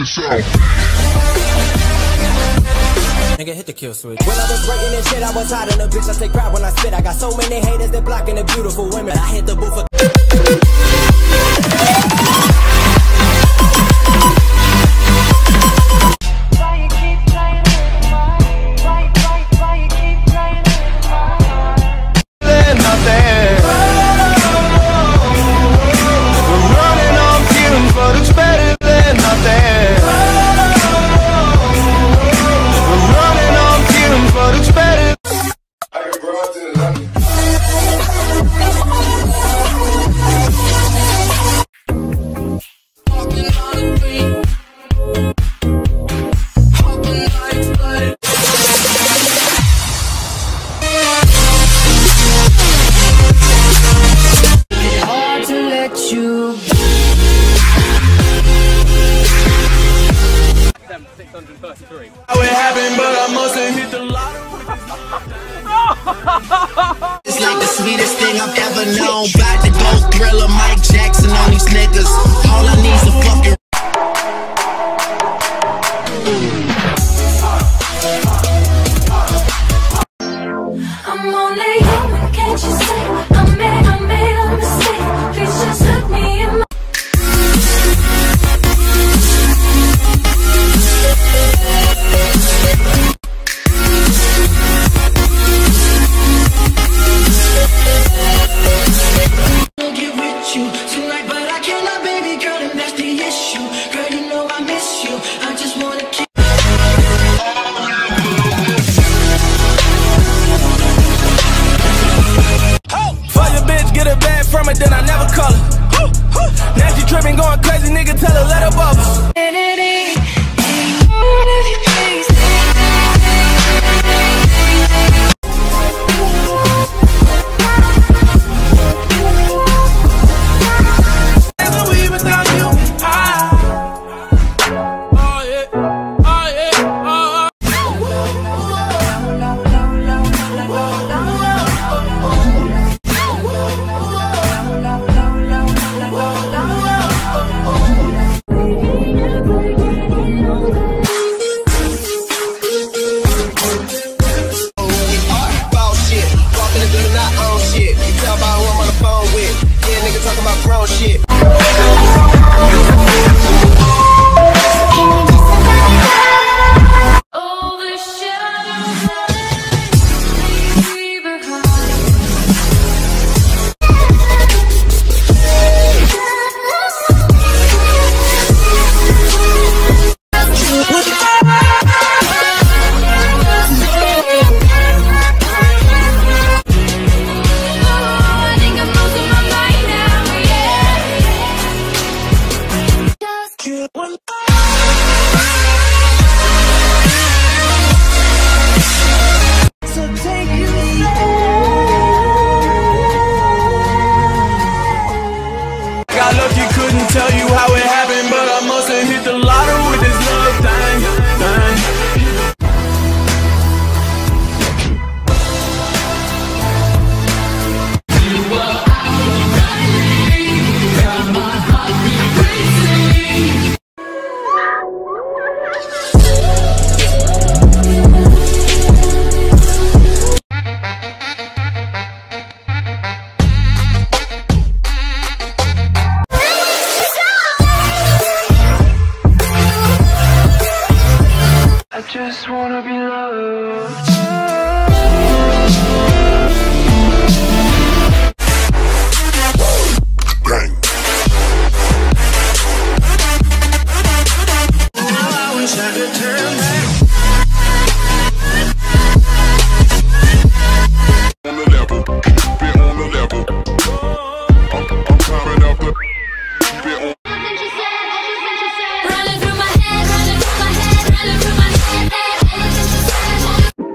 this out. Nigga, hit the kill switch. When I was writing and shit, I was hot on a bitch. I take pride when I spit. I got so many haters that blocking the beautiful women. I hit the booth it's like the sweetest thing I've ever known. About to go Thriller, Mike Jackson on these niggas. All I need's a fucking I'm only human, can't you see? I made a mistake. Please just look me in my then I never call her. Now she tripping, going crazy, nigga, tell her let her bubble. Never we without you. Oh yeah, oh yeah,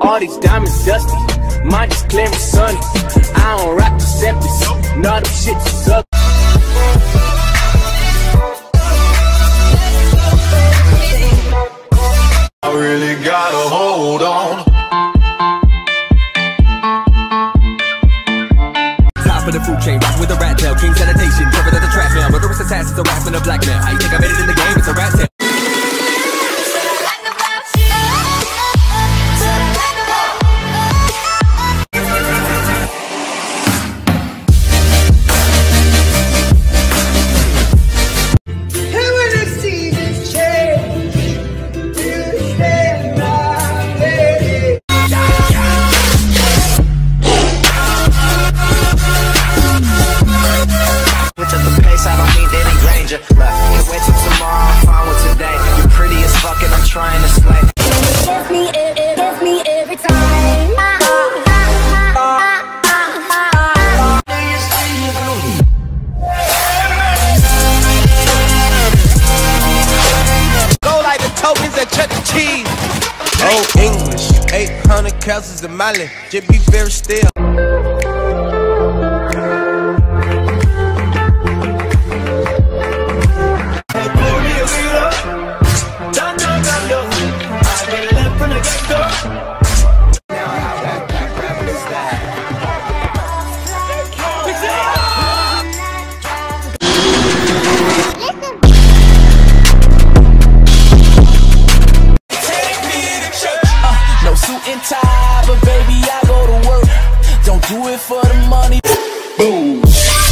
All these diamonds dusty, mine is clear and sunny. I don't rock the septics, none of shit you suck. I really gotta hold on. Top of the food chain, rock with a rat tail. King sanitation, covered at the trash man. Murderous assassins, harassment of black man. How you think I made it in the game? It's a rat tail. couches and Miley, just be very still. Tie, but baby, I go to work. Don't do it for the money. Boom.